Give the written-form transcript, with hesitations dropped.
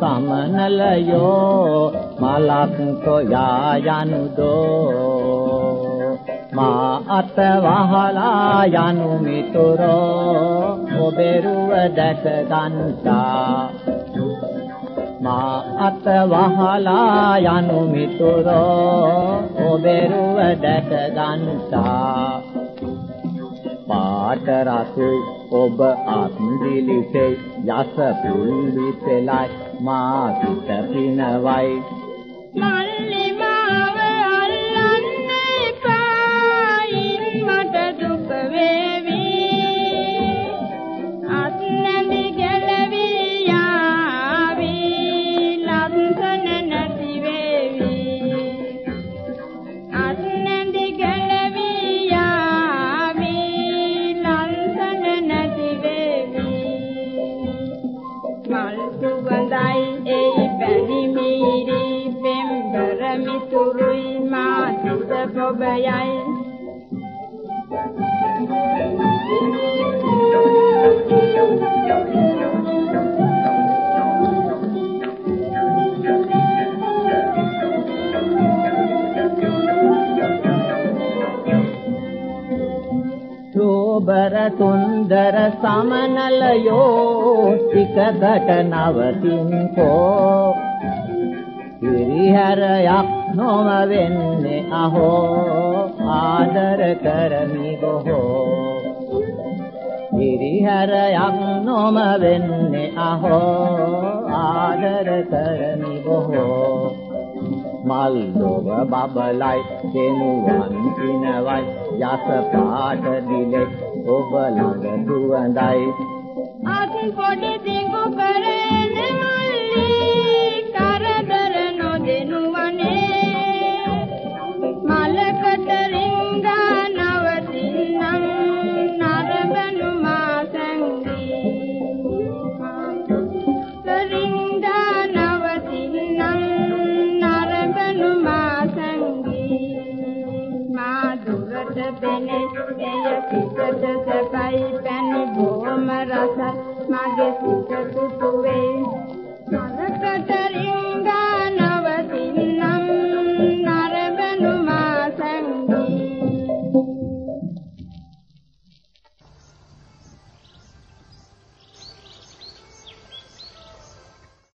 समनलयो मलाकुतोयानुदो मा अतवहलायानु मितुरो ओबेरुव दशगंसा मा अतवहलायानु मितुरो ओबेरुव दशगंसा पाटरासु ओब आत्मदिली से यास पुली पेलाई माँ पितरी नवाई माली मावे अल्लाने पाई मत दुख वेवी आत्मने गलवी यावी लंसन नसी वेवी आत्मने गलवी सुगंधाई ए बनी मेरी पेंबर मितुरुई माँ दूध बोबयाई शोभर सुंदर समनलयो टिकघटनवतिंको गिरिहर यक्नोमवेन्ने अहो आदर करमि गोहो गिरिहर यक्नोमवेन्ने अहो आदर करमि गोहो मालदोव बाबलाई केनुवांकिनवाई यास पाठ दिले ओबलाग दुवंदाई आती कोडी दिंगु परेने मल्ली कारदर नो देनुवने मालकत रिंगा नवतिन्नं नरबनु मासंगी रिंगा नवतिन्नं नरबनु मासंगी माधुरत बेने ये किसत